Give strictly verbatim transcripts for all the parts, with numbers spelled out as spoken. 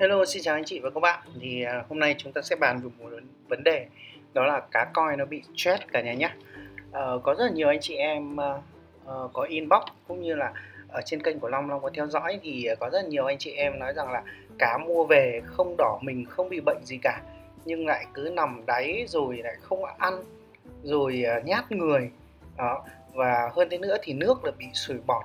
Hello, xin chào anh chị và các bạn. Thì hôm nay chúng ta sẽ bàn về một vấn đề, đó là cá koi nó bị stress cả nhà nhé. Ờ, có rất là nhiều anh chị em uh, có inbox cũng như là ở trên kênh của Long Long có theo dõi, thì có rất là nhiều anh chị em nói rằng là cá mua về không đỏ mình, không bị bệnh gì cả, nhưng lại cứ nằm đáy rồi lại không ăn, rồi uh, nhát người đó. Và hơn thế nữa thì nước là bị sủi bọt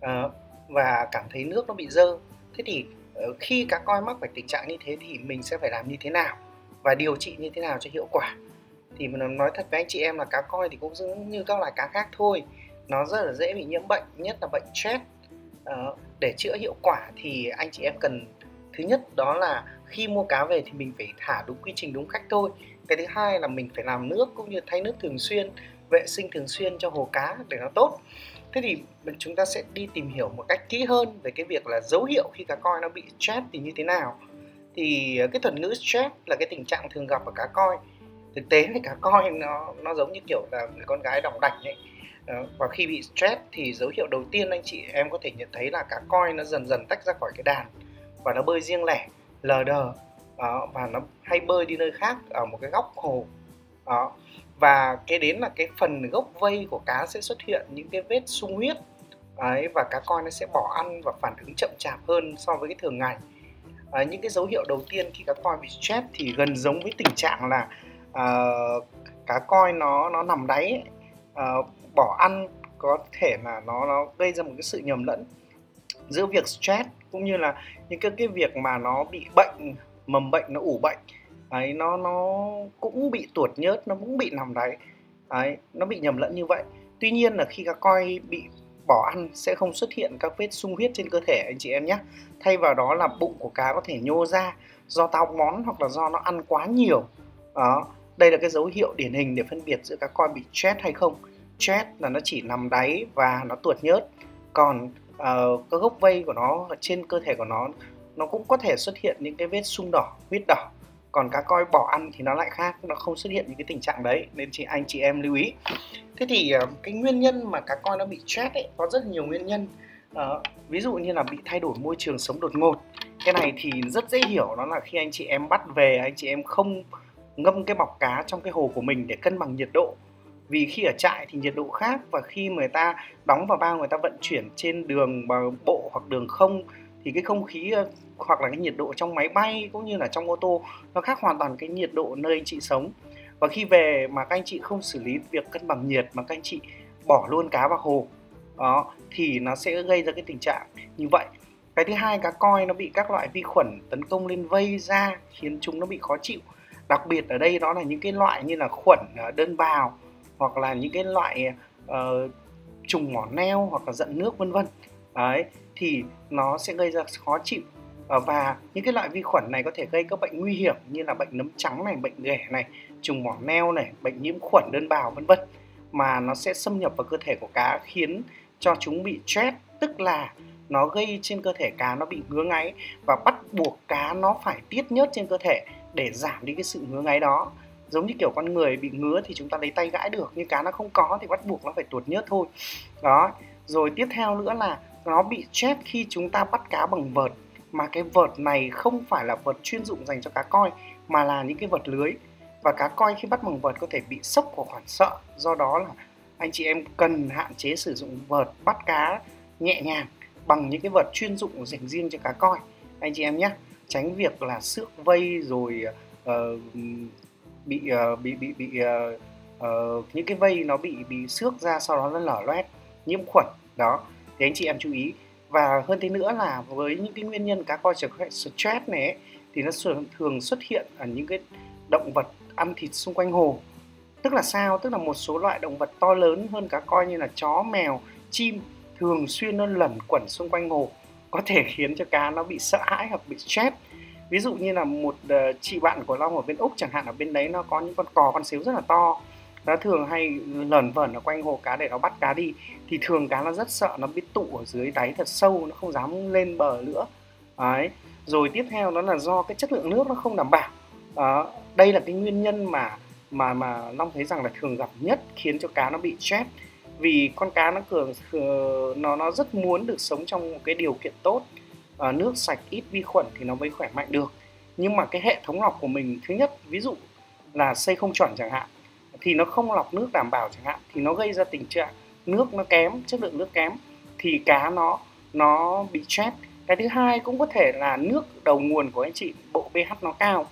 uh, và cảm thấy nước nó bị dơ. Thế thì khi cá koi mắc phải tình trạng như thế thì mình sẽ phải làm như thế nào và điều trị như thế nào cho hiệu quả? Thì mình nói thật với anh chị em là cá koi thì cũng giống như các loài cá khác thôi, nó rất là dễ bị nhiễm bệnh, nhất là bệnh stress. Ờ, để chữa hiệu quả thì anh chị em cần, thứ nhất đó là khi mua cá về thì mình phải thả đúng quy trình, đúng cách thôi. Cái thứ hai là mình phải làm nước cũng như thay nước thường xuyên, vệ sinh thường xuyên cho hồ cá để nó tốt. Thế thì chúng ta sẽ đi tìm hiểu một cách kỹ hơn về cái việc là dấu hiệu khi cá koi nó bị stress thì như thế nào. Thì cái thuật ngữ stress là cái tình trạng thường gặp ở cá koi. Thực tế thì cá koi nó nó giống như kiểu là người con gái đỏng đảnh ấy. Và khi bị stress thì dấu hiệu đầu tiên anh chị em có thể nhận thấy là cá koi nó dần dần tách ra khỏi cái đàn và nó bơi riêng lẻ, lờ đờ, và nó hay bơi đi nơi khác ở một cái góc hồ. Đó. Và cái đến là cái phần gốc vây của cá sẽ xuất hiện những cái vết sung huyết. Đấy, và cá koi nó sẽ bỏ ăn và phản ứng chậm chạp hơn so với cái thường ngày. À, những cái dấu hiệu đầu tiên khi cá koi bị stress thì gần giống với tình trạng là uh, cá koi nó nó nằm đáy, uh, bỏ ăn, có thể là nó nó gây ra một cái sự nhầm lẫn giữa việc stress cũng như là những cái cái việc mà nó bị bệnh, mầm bệnh, nó ủ bệnh. Đấy, nó nó cũng bị tuột nhớt, nó cũng bị nằm đáy. Đấy, nó bị nhầm lẫn như vậy. Tuy nhiên là khi cá koi bị bỏ ăn sẽ không xuất hiện các vết sung huyết trên cơ thể anh chị em nhé. Thay vào đó là bụng của cá có thể nhô ra do táo bón hoặc là do nó ăn quá nhiều. Đó, đây là cái dấu hiệu điển hình để phân biệt giữa cá koi bị stress hay không. Stress là nó chỉ nằm đáy và nó tuột nhớt. Còn uh, cái gốc vây của nó ở trên cơ thể của nó, nó cũng có thể xuất hiện những cái vết sung đỏ, huyết đỏ. Còn cá koi bỏ ăn thì nó lại khác, nó không xuất hiện những cái tình trạng đấy, nên chị anh chị em lưu ý. Thế thì cái nguyên nhân mà cá koi nó bị stress ấy, có rất nhiều nguyên nhân. À, ví dụ như là bị thay đổi môi trường sống đột ngột. Cái này thì rất dễ hiểu, đó là khi anh chị em bắt về, anh chị em không ngâm cái bọc cá trong cái hồ của mình để cân bằng nhiệt độ. Vì khi ở trại thì nhiệt độ khác, và khi người ta đóng vào bao, người ta vận chuyển trên đường bộ hoặc đường không, thì cái không khí hoặc là cái nhiệt độ trong máy bay cũng như là trong ô tô nó khác hoàn toàn cái nhiệt độ nơi anh chị sống. Và khi về mà các anh chị không xử lý việc cân bằng nhiệt mà các anh chị bỏ luôn cá vào hồ, đó, thì nó sẽ gây ra cái tình trạng như vậy. Cái thứ hai, cá koi nó bị các loại vi khuẩn tấn công lên vây da khiến chúng nó bị khó chịu. Đặc biệt ở đây đó là những cái loại như là khuẩn đơn bào hoặc là những cái loại uh, trùng mỏ neo hoặc là giận nước vân vân. Đấy, thì nó sẽ gây ra khó chịu, và những cái loại vi khuẩn này có thể gây các bệnh nguy hiểm như là bệnh nấm trắng này, bệnh ghẻ này, trùng mỏ neo này, bệnh nhiễm khuẩn đơn bào vân vân, mà nó sẽ xâm nhập vào cơ thể của cá khiến cho chúng bị stress, tức là nó gây trên cơ thể cá nó bị ngứa ngáy và bắt buộc cá nó phải tiết nhớt trên cơ thể để giảm đi cái sự ngứa ngáy đó. Giống như kiểu con người bị ngứa thì chúng ta lấy tay gãi được, nhưng cá nó không có thì bắt buộc nó phải tuột nhớt thôi. Đó. Rồi tiếp theo nữa là nó bị stress khi chúng ta bắt cá bằng vợt, mà cái vợt này không phải là vợt chuyên dụng dành cho cá koi mà là những cái vợt lưới. Và cá koi khi bắt bằng vợt có thể bị sốc của khoản sợ, do đó là anh chị em cần hạn chế sử dụng vợt bắt cá nhẹ nhàng bằng những cái vợt chuyên dụng dành riêng cho cá koi anh chị em nhé. Tránh việc là xước vây rồi uh, bị, uh, bị bị bị uh, uh, những cái vây nó bị bị xước ra, sau đó nó lở loét, nhiễm khuẩn đó. Thì anh chị em chú ý. Và hơn thế nữa là với những cái nguyên nhân cá koi stress này ấy, thì nó thường xuất hiện ở những cái động vật ăn thịt xung quanh hồ. Tức là sao? Tức là một số loại động vật to lớn hơn cá koi như là chó, mèo, chim thường xuyên nó lẩn quẩn xung quanh hồ, có thể khiến cho cá nó bị sợ hãi hoặc bị stress. Ví dụ như là một chị bạn của Long ở bên Úc chẳng hạn, ở bên đấy nó có những con cò, con sếu rất là to, nó thường hay lởn vởn ở quanh hồ cá để nó bắt cá đi, thì thường cá nó rất sợ, nó biết tụ ở dưới đáy thật sâu, nó không dám lên bờ nữa. Đấy. Rồi tiếp theo đó là do cái chất lượng nước nó không đảm bảo. À, đây là cái nguyên nhân mà mà mà Long thấy rằng là thường gặp nhất khiến cho cá nó bị stress, vì con cá nó cường nó nó rất muốn được sống trong một cái điều kiện tốt, uh, nước sạch ít vi khuẩn thì nó mới khỏe mạnh được. Nhưng mà cái hệ thống lọc của mình, thứ nhất ví dụ là xây không chuẩn chẳng hạn, thì nó không lọc nước đảm bảo chẳng hạn, thì nó gây ra tình trạng nước nó kém, chất lượng nước kém, thì cá nó nó bị chết. Cái thứ hai cũng có thể là nước đầu nguồn của anh chị độ pH nó cao.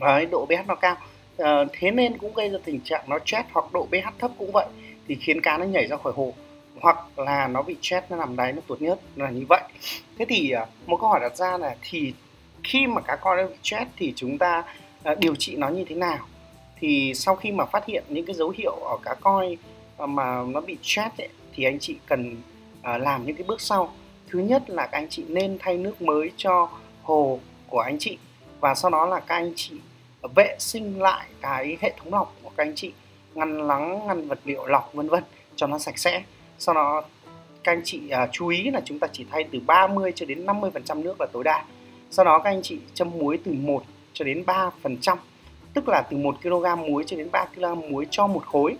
Đấy, độ pH nó cao, à, thế nên cũng gây ra tình trạng nó chết, hoặc độ pH thấp cũng vậy, thì khiến cá nó nhảy ra khỏi hồ, hoặc là nó bị chết, nó nằm đáy, nó tuột nhớt, là như vậy. Thế thì một câu hỏi đặt ra là thì khi mà cá coi nó bị chết thì chúng ta à, điều trị nó như thế nào? Thì sau khi mà phát hiện những cái dấu hiệu ở cá coi mà nó bị chết ấy, thì anh chị cần à, làm những cái bước sau. Thứ nhất là các anh chị nên thay nước mới cho hồ của anh chị, và sau đó là các anh chị vệ sinh lại cái hệ thống lọc của các anh chị, ngăn lắng, ngăn vật liệu lọc vân vân cho nó sạch sẽ. Sau đó các anh chị à, chú ý là chúng ta chỉ thay từ ba mươi cho đến năm mươi phần trăm nước là tối đa. Sau đó các anh chị châm muối từ một cho đến ba phần trăm, tức là từ một ki lô gam muối cho đến ba ki lô gam muối cho một khối.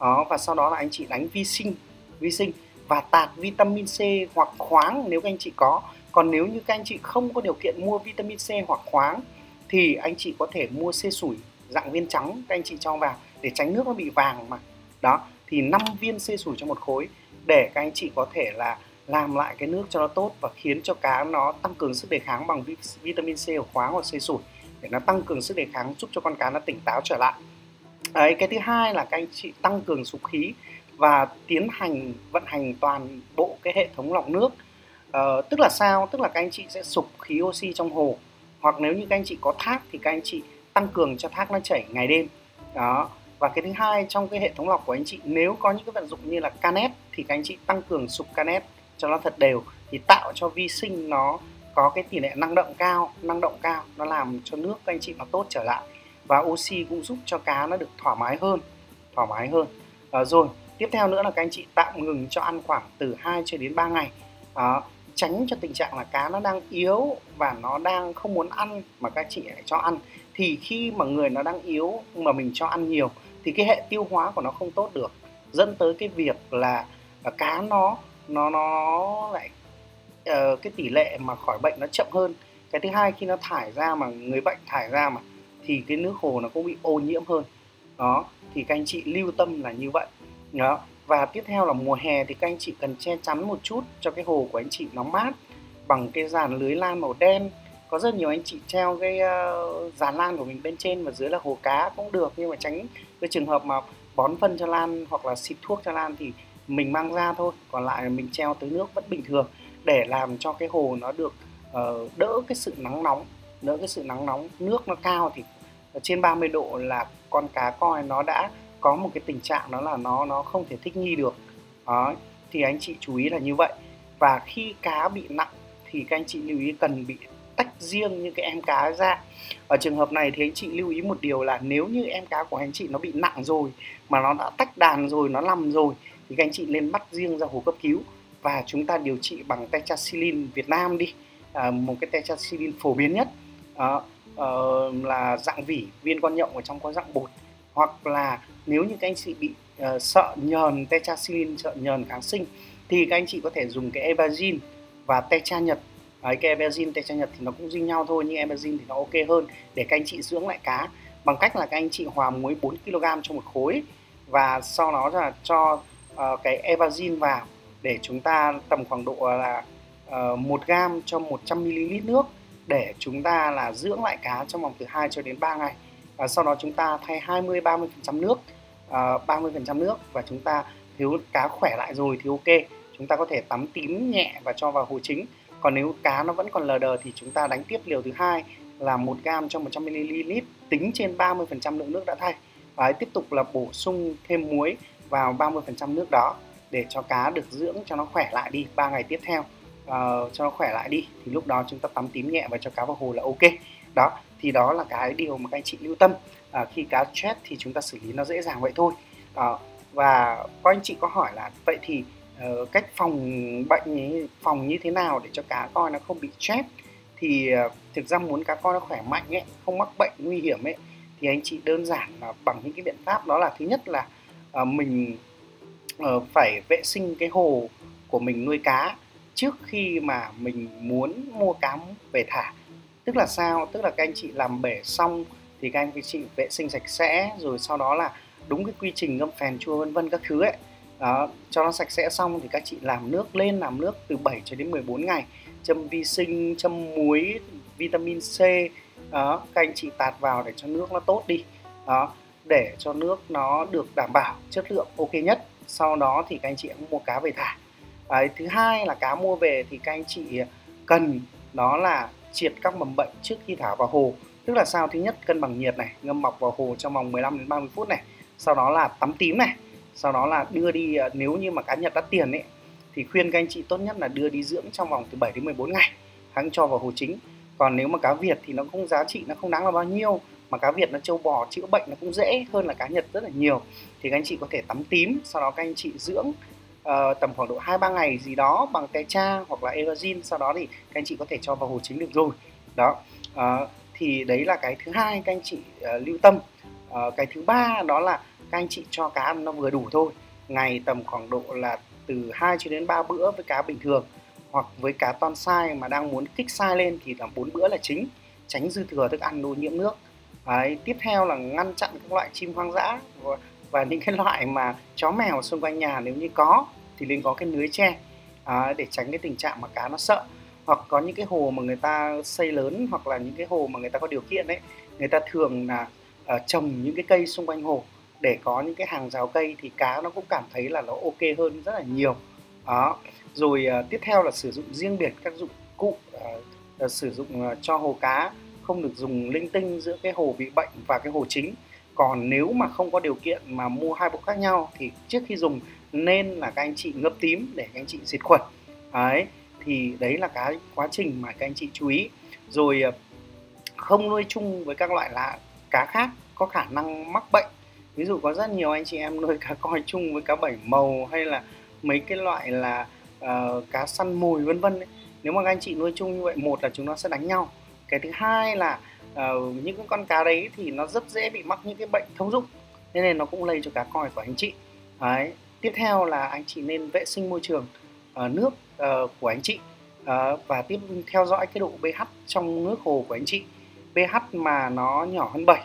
Đó, và sau đó là anh chị đánh vi sinh, vi sinh và tạt vitamin C hoặc khoáng nếu các anh chị có. Còn nếu như các anh chị không có điều kiện mua vitamin C hoặc khoáng thì anh chị có thể mua xê sủi dạng viên trắng, các anh chị cho vào để tránh nước nó bị vàng mà. Đó, thì năm viên xê sủi cho một khối để các anh chị có thể là làm lại cái nước cho nó tốt và khiến cho cá nó tăng cường sức đề kháng bằng vitamin C hoặc khoáng hoặc xê sủi, để nó tăng cường sức đề kháng giúp cho con cá nó tỉnh táo trở lại. Đấy, cái thứ hai là các anh chị tăng cường sục khí và tiến hành vận hành toàn bộ cái hệ thống lọc nước. Ờ, tức là sao? Tức là các anh chị sẽ sục khí oxy trong hồ, hoặc nếu như các anh chị có thác thì các anh chị tăng cường cho thác nó chảy ngày đêm. Đó. Và cái thứ hai, trong cái hệ thống lọc của anh chị nếu có những cái vận dụng như là canet thì các anh chị tăng cường sục canet cho nó thật đều, thì tạo cho vi sinh nó có cái tỷ lệ năng động cao, năng động cao nó làm cho nước các anh chị nó tốt trở lại, và oxy cũng giúp cho cá nó được thoải mái hơn, thoải mái hơn. À, rồi tiếp theo nữa là các anh chị tạm ngừng cho ăn khoảng từ hai cho đến ba ngày, à, tránh cho tình trạng là cá nó đang yếu và nó đang không muốn ăn mà các chị lại cho ăn. Thì khi mà người nó đang yếu mà mình cho ăn nhiều thì cái hệ tiêu hóa của nó không tốt được, dẫn tới cái việc là cá nó nó nó lại uh, cái tỷ lệ mà khỏi bệnh nó chậm hơn. Cái thứ hai, khi nó thải ra mà người bệnh thải ra mà thì cái nước hồ nó cũng bị ô nhiễm hơn. Đó, thì các anh chị lưu tâm là như vậy. Đó. Và tiếp theo là mùa hè thì các anh chị cần che chắn một chút cho cái hồ của anh chị nó mát bằng cái dàn lưới lan màu đen. Có rất nhiều anh chị treo cái uh, dàn lan của mình bên trên và dưới là hồ cá cũng được, nhưng mà tránh cái trường hợp mà bón phân cho lan hoặc là xịt thuốc cho lan thì mình mang ra thôi, còn lại mình treo tới nước vẫn bình thường, để làm cho cái hồ nó được uh, đỡ cái sự nắng nóng, đỡ cái sự nắng nóng. Nước nó cao thì trên ba mươi độ là con cá coi nó đã có một cái tình trạng đó là nó nó không thể thích nghi được. Đó, thì anh chị chú ý là như vậy. Và khi cá bị nặng thì các anh chị lưu ý cần bị tách riêng những cái em cá ra. Ở trường hợp này thì anh chị lưu ý một điều là nếu như em cá của anh chị nó bị nặng rồi mà nó đã tách đàn rồi, nó nằm rồi, thì các anh chị nên bắt riêng ra hồ cấp cứu và chúng ta điều trị bằng tetraxilin Việt Nam đi, à, một cái tetraxilin phổ biến nhất, à, à, là dạng vỉ, viên con nhộng ở trong có dạng bột. Hoặc là nếu như các anh chị bị uh, sợ nhờn, tetraxilin sợ nhờn kháng sinh thì các anh chị có thể dùng cái Evazin và tetra Nhật. Đấy, cái Evazin, tetra Nhật thì nó cũng riêng nhau thôi, nhưng Evazin thì nó ok hơn để các anh chị dưỡng lại cá, bằng cách là các anh chị hòa muối bốn ki lô gam cho một khối và sau đó là cho uh, cái Evazin vào, để chúng ta tầm khoảng độ là uh, một gam cho một trăm mi li lít nước, để chúng ta là dưỡng lại cá trong vòng từ hai cho đến ba ngày. À, sau đó chúng ta thay hai mươi đến ba mươi phần trăm nước, à, ba mươi phần trăm nước, và chúng ta thiếu cá khỏe lại rồi thì ok, chúng ta có thể tắm tím nhẹ và cho vào hồ chính. Còn nếu cá nó vẫn còn lờ đờ thì chúng ta đánh tiếp liều thứ hai là một gam cho một trăm mi li lít tính trên ba mươi phần trăm lượng nước đã thay. Đấy, tiếp tục là bổ sung thêm muối vào ba mươi phần trăm nước đó để cho cá được dưỡng cho nó khỏe lại đi ba ngày tiếp theo, à, cho nó khỏe lại đi, thì lúc đó chúng ta tắm tím nhẹ và cho cá vào hồ là ok. Đó, thì đó là cái điều mà các anh chị lưu tâm. À, khi cá chết thì chúng ta xử lý nó dễ dàng vậy thôi. À, và có anh chị có hỏi là vậy thì uh, cách phòng bệnh ấy, phòng như thế nào để cho cá coi nó không bị chết? Thì uh, thực ra muốn cá coi nó khỏe mạnh ấy, không mắc bệnh nguy hiểm ấy, thì anh chị đơn giản là bằng những cái biện pháp, đó là thứ nhất là uh, mình uh, phải vệ sinh cái hồ của mình nuôi cá. trước khi mà mình muốn mua cá về thả. Tức là sao? Tức là các anh chị làm bể xong thì các anh chị vệ sinh sạch sẽ, rồi sau đó là đúng cái quy trình ngâm phèn chua vân vân các thứ ấy. Đó, cho nó sạch sẽ xong thì các chị làm nước lên, làm nước từ bảy cho đến mười bốn ngày, châm vi sinh, châm muối, vitamin C. Đó, các anh chị tạt vào để cho nước nó tốt đi. Đó, để cho nước nó được đảm bảo chất lượng ok nhất. Sau đó thì các anh chị cũng mua cá về thả. Đấy, thứ hai là cá mua về thì các anh chị cần đó là triệt các mầm bệnh trước khi thả vào hồ. Tức là sao? Thứ nhất, cân bằng nhiệt này, ngâm mọc vào hồ trong vòng mười lăm đến ba mươi phút này, sau đó là tắm tím này, sau đó là đưa đi. Nếu như mà cá Nhật đắt tiền ấy thì khuyên các anh chị tốt nhất là đưa đi dưỡng trong vòng từ bảy đến mười bốn ngày hãng cho vào hồ chính. Còn nếu mà cá Việt thì nó không, giá trị nó không đáng là bao nhiêu, mà cá Việt nó trâu bò, chữa bệnh nó cũng dễ hơn là cá Nhật rất là nhiều. Thì các anh chị có thể tắm tím, sau đó các anh chị dưỡng uh, tầm khoảng độ hai ba ngày gì đó bằng te cha hoặc là aerozin, sau đó thì các anh chị có thể cho vào hồ chính được rồi. Đó, uh, thì đấy là cái thứ hai các anh chị uh, lưu tâm. Uh, cái thứ ba đó là các anh chị cho cá nó vừa đủ thôi, ngày tầm khoảng độ là từ hai cho đến ba bữa với cá bình thường, hoặc với cá ton size mà đang muốn kích size lên thì là bốn bữa là chính, tránh dư thừa thức ăn đồ nhiễm nước. Đấy, tiếp theo là ngăn chặn các loại chim hoang dã và những cái loại mà chó mèo xung quanh nhà, nếu như có thì nên có cái lưới tre à, để tránh cái tình trạng mà cá nó sợ. Hoặc có những cái hồ mà người ta xây lớn hoặc là những cái hồ mà người ta có điều kiện đấy, người ta thường là uh, trồng những cái cây xung quanh hồ để có những cái hàng rào cây thì cá nó cũng cảm thấy là nó ok hơn rất là nhiều. Đó. Rồi uh, tiếp theo là sử dụng riêng biệt các dụng cụ uh, uh, sử dụng uh, cho hồ cá, không được dùng linh tinh giữa cái hồ bị bệnh và cái hồ chính. Còn nếu mà không có điều kiện mà mua hai bộ khác nhau thì trước khi dùng nên là các anh chị ngâm tím để các anh chị diệt khuẩn. Đấy, thì đấy là cái quá trình mà các anh chị chú ý. Rồi không nuôi chung với các loại là cá khác có khả năng mắc bệnh. Ví dụ có rất nhiều anh chị em nuôi cá koi chung với cá bảy màu hay là mấy cái loại là uh, cá săn mồi vân vân. Nếu mà các anh chị nuôi chung như vậy, một là chúng nó sẽ đánh nhau. Cái thứ hai là uh, những con cá đấy thì nó rất dễ bị mắc những cái bệnh thông dụng, nên, nên nó cũng lây cho cá koi của anh chị. Đấy. Tiếp theo là anh chị nên vệ sinh môi trường uh, nước uh, của anh chị uh, và tiếp theo dõi cái độ pH trong nước hồ của anh chị. pH mà nó nhỏ hơn bảy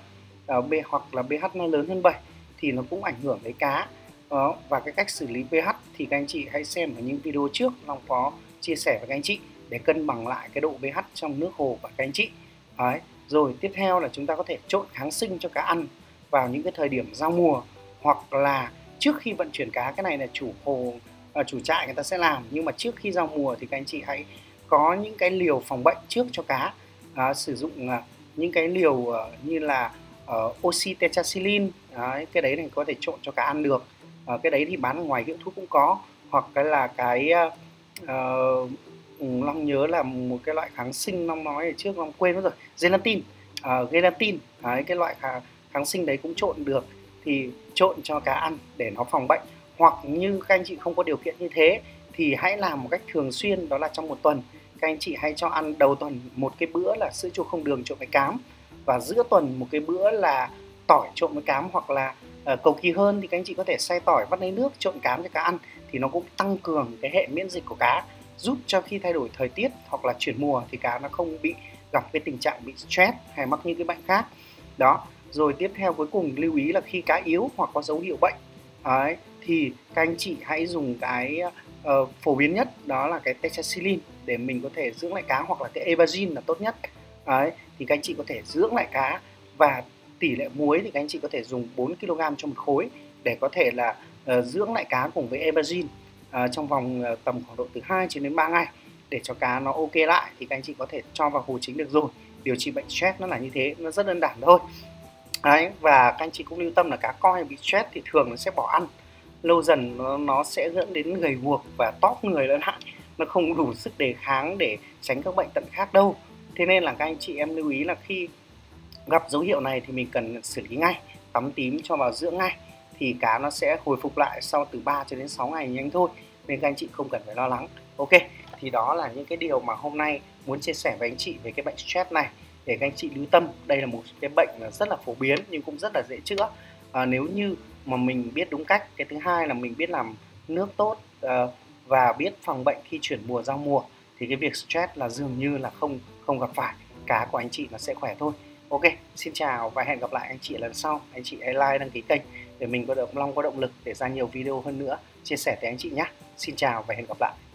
uh, hoặc là pH nó lớn hơn bảy thì nó cũng ảnh hưởng đến cá. Uh, và cái cách xử lý pH thì các anh chị hãy xem ở những video trước Long có chia sẻ với các anh chị, để cân bằng lại cái độ pH trong nước hồ của các anh chị. Đấy. Rồi tiếp theo là chúng ta có thể trộn kháng sinh cho cá ăn vào những cái thời điểm giao mùa, hoặc là trước khi vận chuyển cá. Cái này là chủ hồ, à, chủ trại người ta sẽ làm, nhưng mà trước khi giao mùa thì các anh chị hãy có những cái liều phòng bệnh trước cho cá. À, sử dụng à, những cái liều uh, như là uh, oxytetracycline. Đấy. Cái đấy này có thể trộn cho cá ăn được. À, cái đấy thì bán ngoài hiệu thuốc cũng có, hoặc cái là cái uh, uh, Long nhớ là một cái loại kháng sinh Long nói ở trước Long quên mất rồi, gelatin, uh, gelatin. Đấy, cái loại kháng sinh đấy cũng trộn được, thì trộn cho cá ăn để nó phòng bệnh. Hoặc như các anh chị không có điều kiện như thế thì hãy làm một cách thường xuyên, đó là trong một tuần các anh chị hãy cho ăn đầu tuần một cái bữa là sữa chua không đường trộn với cám, và giữa tuần một cái bữa là tỏi trộn với cám, hoặc là uh, cầu kỳ hơn thì các anh chị có thể xay tỏi vắt lấy nước trộn cám cho cá ăn, thì nó cũng tăng cường cái hệ miễn dịch của cá, giúp cho khi thay đổi thời tiết hoặc là chuyển mùa thì cá nó không bị gặp cái tình trạng bị stress hay mắc những cái bệnh khác. Đó. Rồi tiếp theo cuối cùng lưu ý là khi cá yếu hoặc có dấu hiệu bệnh ấy, thì các anh chị hãy dùng cái uh, phổ biến nhất, đó là cái tetracycline để mình có thể dưỡng lại cá, hoặc là cái evazine là tốt nhất. Đấy. Thì các anh chị có thể dưỡng lại cá, và tỷ lệ muối thì các anh chị có thể dùng bốn ki lô gam cho một khối để có thể là uh, dưỡng lại cá cùng với evazine. À, trong vòng uh, tầm khoảng độ từ hai cho đến ba ngày để cho cá nó ok lại, thì các anh chị có thể cho vào hồ chính được rồi. Điều trị bệnh stress nó là như thế, nó rất đơn giản thôi. Đấy, và các anh chị cũng lưu tâm là cá koi bị stress thì thường nó sẽ bỏ ăn, lâu dần nó, nó sẽ dẫn đến gầy guộc và tóp người lên hạn, nó không đủ sức đề kháng để tránh các bệnh tận khác đâu. Thế nên là các anh chị em lưu ý là khi gặp dấu hiệu này thì mình cần xử lý ngay, tắm tím cho vào dưỡng ngay, thì cá nó sẽ hồi phục lại sau từ ba cho đến sáu ngày nhanh thôi, nên các anh chị không cần phải lo lắng. Ok, thì đó là những cái điều mà hôm nay muốn chia sẻ với anh chị về cái bệnh stress này, để các anh chị lưu tâm. Đây là một cái bệnh rất là phổ biến nhưng cũng rất là dễ chữa, à, nếu như mà mình biết đúng cách. Cái thứ hai là mình biết làm nước tốt, à, và biết phòng bệnh khi chuyển mùa giao mùa thì cái việc stress là dường như là không không gặp phải, cá của anh chị là sẽ khỏe thôi. Ok, xin chào và hẹn gặp lại anh chị lần sau. Anh chị hãy like, đăng ký kênh để mình có động Long có động lực để ra nhiều video hơn nữa, chia sẻ tới anh chị nhé. Xin chào và hẹn gặp lại.